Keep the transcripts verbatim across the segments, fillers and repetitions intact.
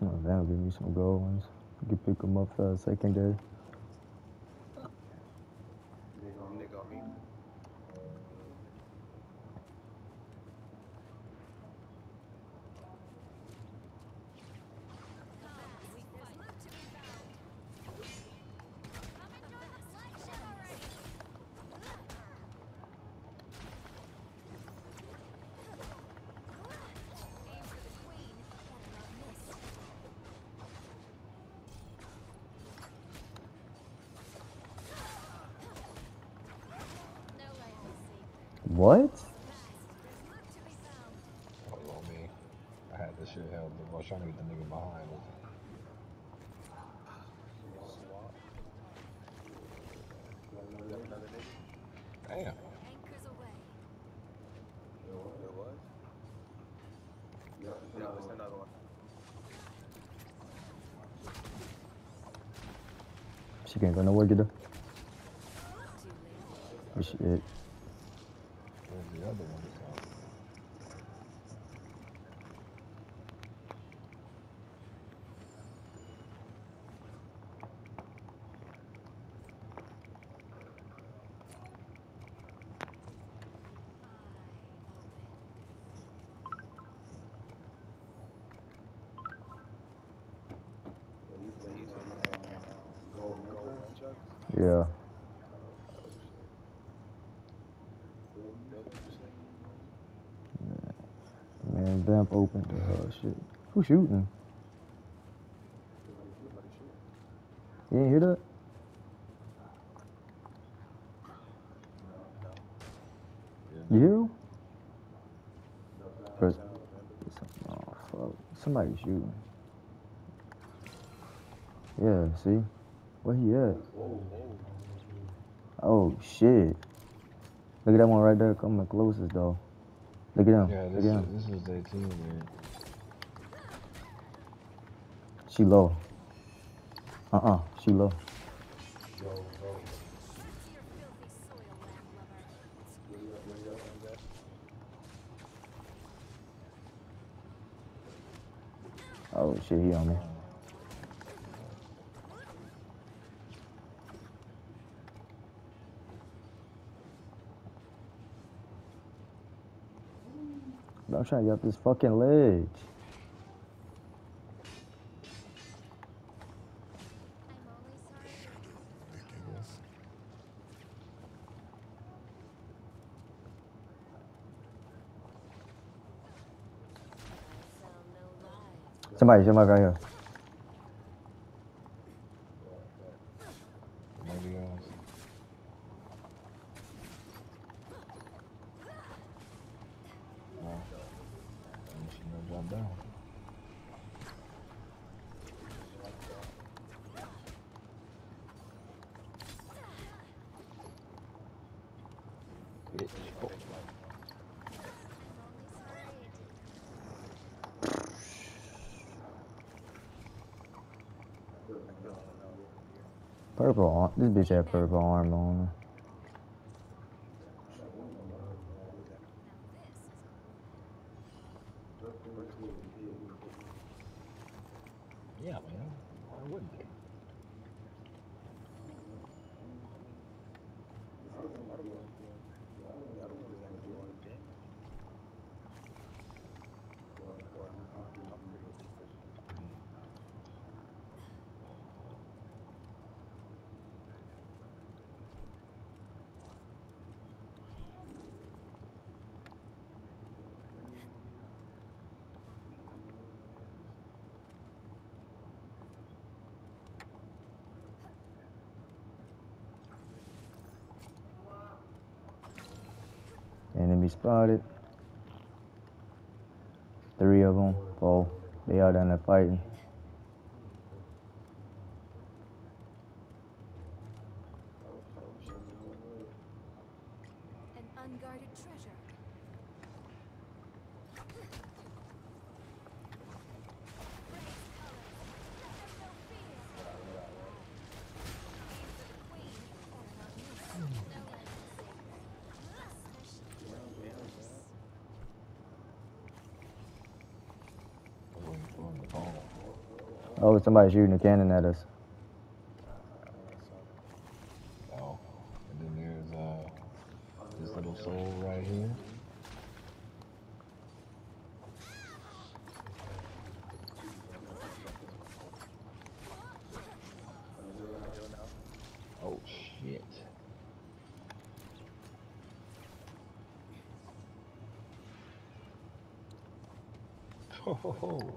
Well, that'll give me some gold ones. You can pick them up for a secondary. What? Follow me. I had this shit held up. I was trying to get the nigga behind me. Damn. No, it's another one. She can't go nowhere, get her. Oh, shit. The other one is out. Yeah. Man, vamp opened the hell shit. Who's shooting? You ain't hear that? You hear him? First, oh, fuck. Somebody's shooting. Yeah, see? Where he at? Oh, shit. Look at that one right there. Come the closest, though. Look at him. Yeah, this, Look at him. Is, this is their team, man. She low. Uh-uh. She low. Yo, yo. Oh, shit. He on me. I'm trying to get up this fucking ledge. Somebody, somebody right here. Purple arm. This bitch had purple armor on her. Yeah, man. Why wouldn't they? Enemy spotted. Three of them. Four. They all down there fighting. An unguarded treasure. Oh. Oh, somebody's shooting a cannon at us. Oh, and then there's uh, this little soul right here. Oh, shit. Ho, ho, ho.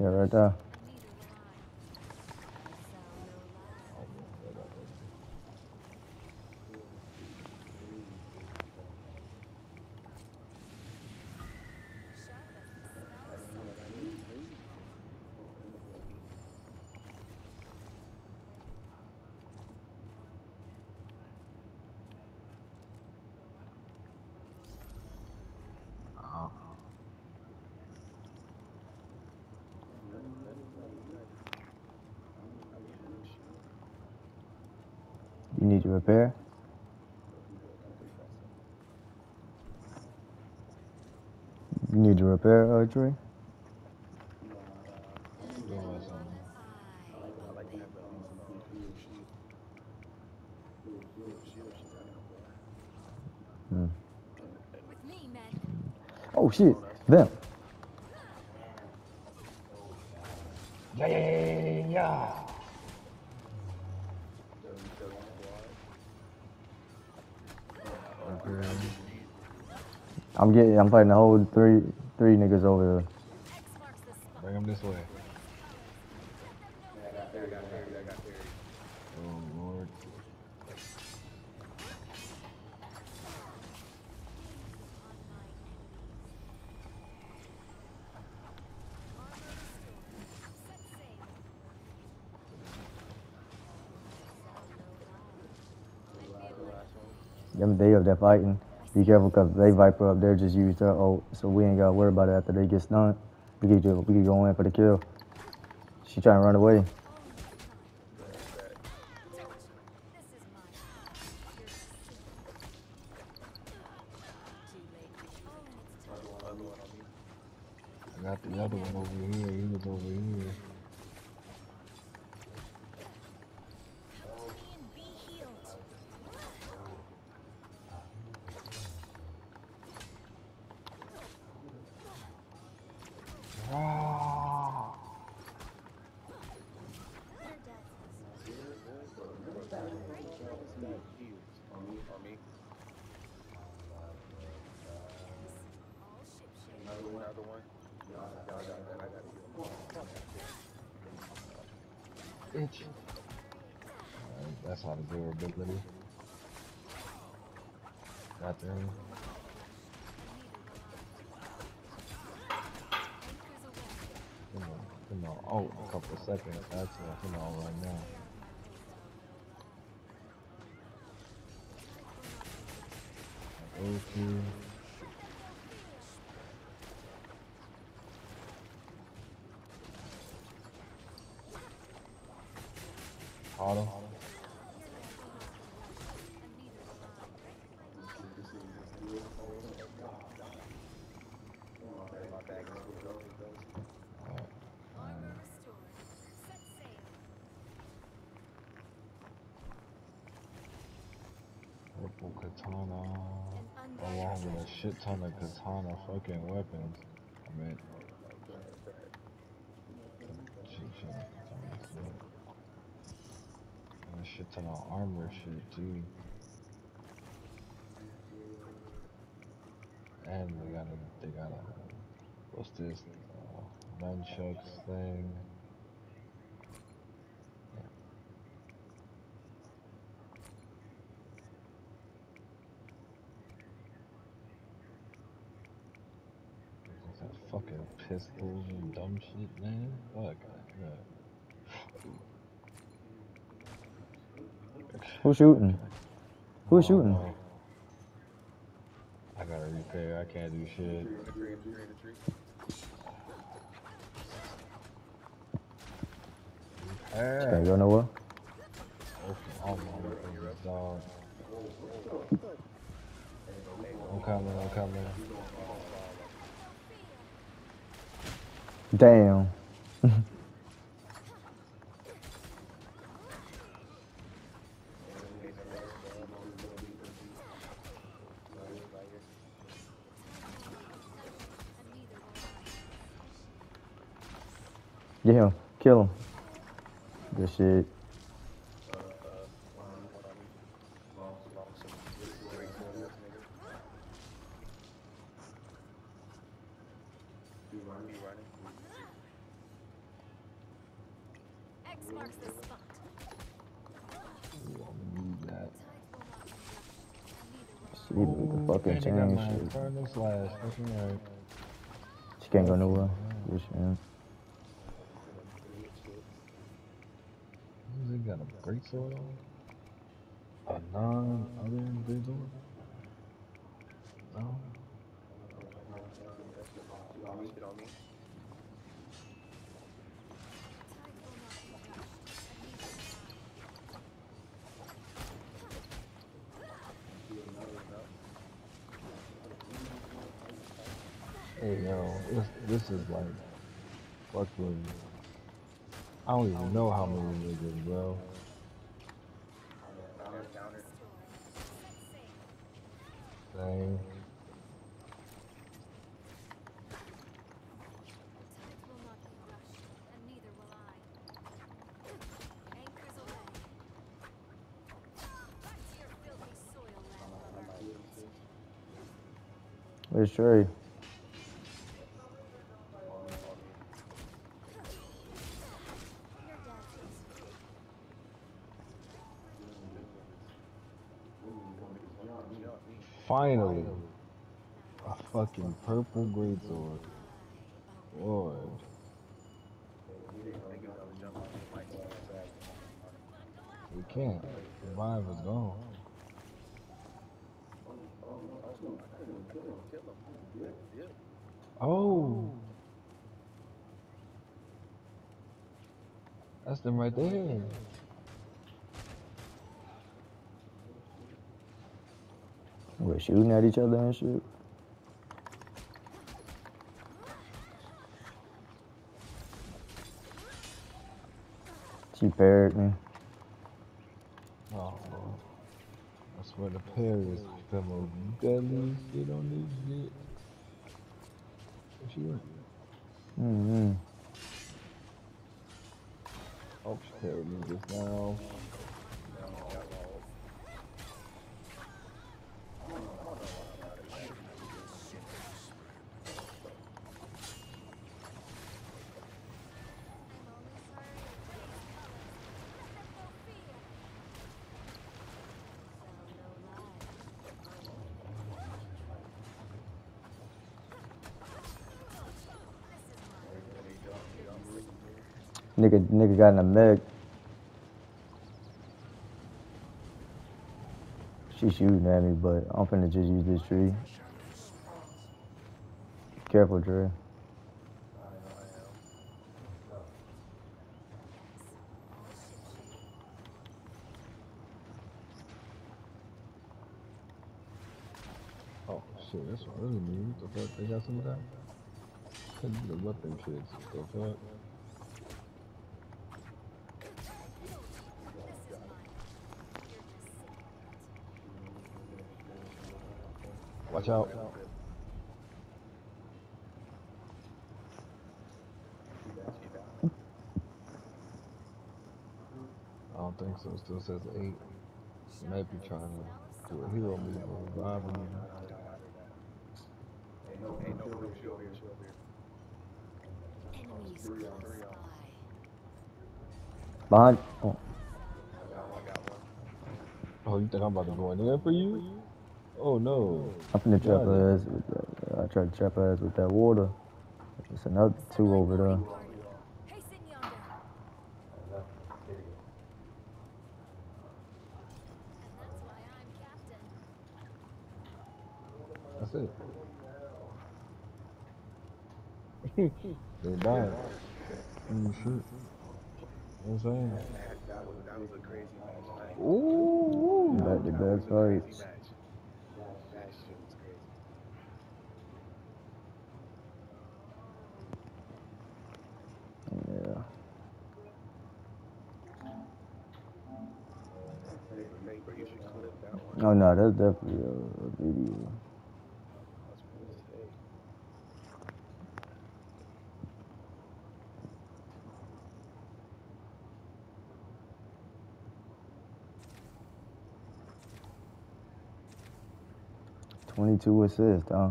Yeah, right there. You need to repair? You need to repair archery? Hmm. Oh shit, them. Yeah, yeah, yeah, yeah, yeah. I'm getting, I'm fighting a whole three, three niggas over there. Bring them this way. Oh, Lord. Them, they up there fighting. Be careful because they Viper up there just used their ult, so we ain't got to worry about it after they get stunned. We can, just, we can go in for the kill. She trying to run away. I got the other one over here, he was over here. Right, that's how to do a big little. Got them. Come on, come on. Oh, a couple of seconds. That's what I'm on right now. Okay. Auto. Purple katana, along with a shit ton of katana fucking weapons. I mean, shit ton of armor shit too. And we got a, they got a, what's this, uh, nunchucks thing. Yeah. That fucking pistols and dumb shit, man. Fuck, yeah. Who's shooting? Who's shooting? I gotta repair. I can't do shit. Can't go nowhere. I'm coming. I'm coming. Damn. Get him. Kill him. Good shit. She blew the fucking chain shit. She can't go nowhere. Yes, man. Who's it got a break sword on? A non other individual? No. Hey yo, this, this is like fucking. I don't even know how many niggas, bro. Dang. Where's Trey? Finally, a fucking purple greatsword. Lord. We can't. The vibe is gone. Oh! That's them right there. We're shooting at each other and shit. She parried me. Oh, I swear the parry is like the most deadly shit on this shit. Where she went? Mm-hmm. Oh, she parried me just now. Nigga, nigga got in the mech. She's shooting at me, but I'm finna just use this tree. Careful, Dre. Oh, shit, that's what I really need. What the fuck? They got some of that? Couldn't do the weapon kids. What the fuck? Watch out. I don't think so. It still says eight. Might be trying to do a hero move or revive him. Ain't no real show here. Three on three on. Behind. Oh. I got one, I got one. Oh, you think I'm about to go in there for you? Oh no. I'm finna trap her ass with that. I tried to trap her ass with that water. There's another two over there. That's it. They died. Oh shit. What's that? That was, that was a crazy match. Ooh. Back to back fights. That shit was crazy. Yeah. Oh no, that's definitely a, a video. twenty-two assists, huh?